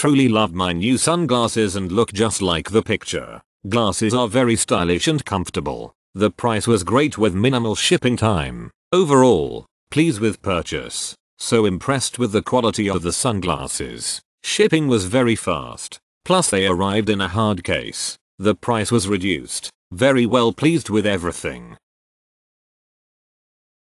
truly love my new sunglasses and look just like the picture. Glasses are very stylish and comfortable. The price was great with minimal shipping time. Overall, pleased with purchase. So impressed with the quality of the sunglasses. Shipping was very fast. Plus they arrived in a hard case. The price was reduced. Very well pleased with everything.